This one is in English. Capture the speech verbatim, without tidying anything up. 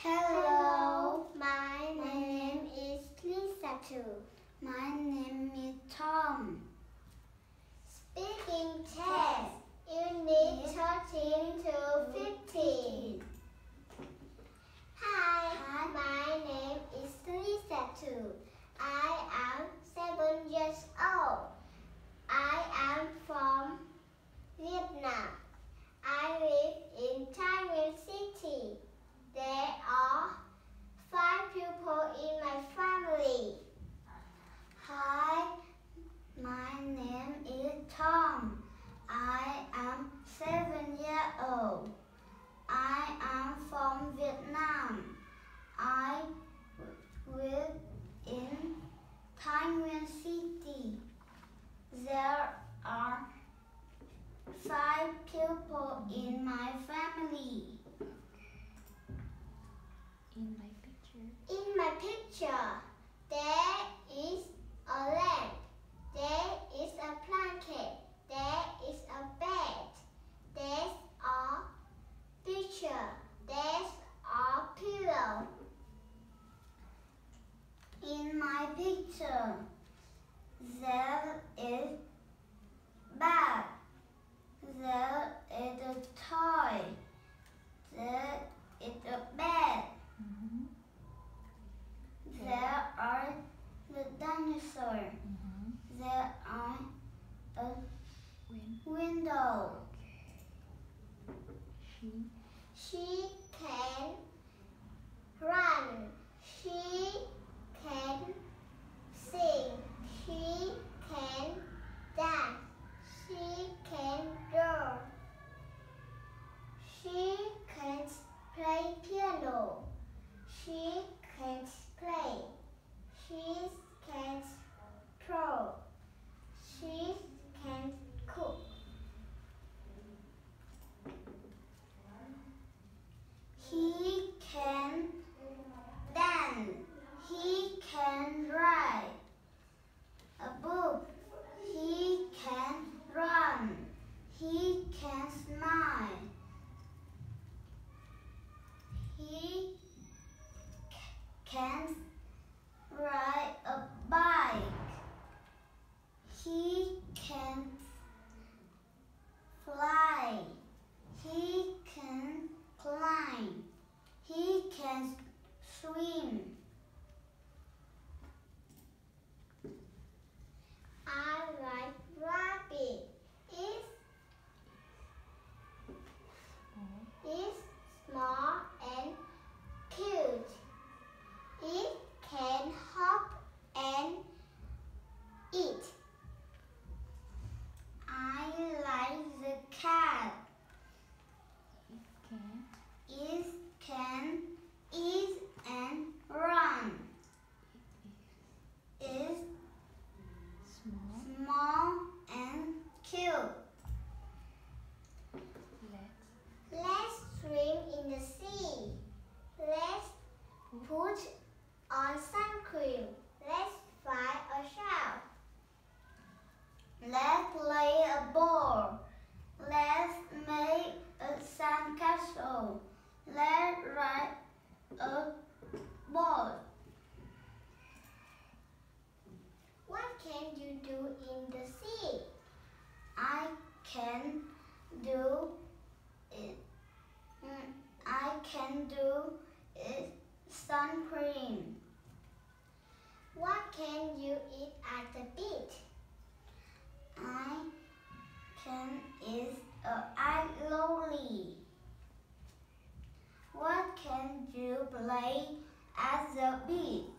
Hello, my name is Lisa too. My name is Tom. Speaking test, you need thirteen to fifteen. Hi, Hi, my name is Lisa too. I am seven years old. I am from Vietnam. I live in Thailand City. There are five people in my family. Hi, my name is Tom. I am seven years old. I am from Vietnam. I live in Thailand City. There are five people in my family. In my picture. In my picture, there is a lamp. There is a blanket. There is a bed. There's a picture. There's a pillow. In my picture, there is a bag. There is a toy. There is a bed. Mm-hmm. There are the dinosaur. Mm-hmm. There are a Win window. She. she can run. She can sing. She can dance. She can draw. She can play piano. She can't play. She can't throw. She can't cook. He can dance. He can write a book. He can run. He can smile. He can ride a bike. He can fly. He can climb. He can swim. I like rabbit. It's, it's small and cute. It can hop and eat. I like the cat. It can. It can eat and run. It is small, small and cute. Let's. Let's swim in the sea. Let's put on sun cream. Let's find a shell. Let's play a ball. Let's make a sun castle. Let's ride a ball. What can you do in the sea? I can do it. I can do it. Sun cream. What can you eat at the beach? I can eat an aioli. What can you play at the beach?